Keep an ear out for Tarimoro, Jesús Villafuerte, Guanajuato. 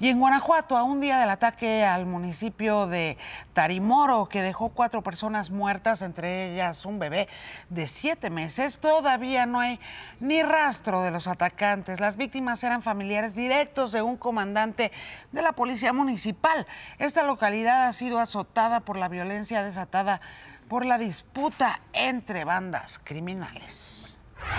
Y en Guanajuato, a un día del ataque al municipio de Tarimoro, que dejó 4 personas muertas, entre ellas un bebé de 7 meses, todavía no hay ni rastro de los atacantes. Las víctimas eran familiares directos de un comandante de la policía municipal. Esta localidad ha sido azotada por la violencia desatada por la disputa entre bandas criminales.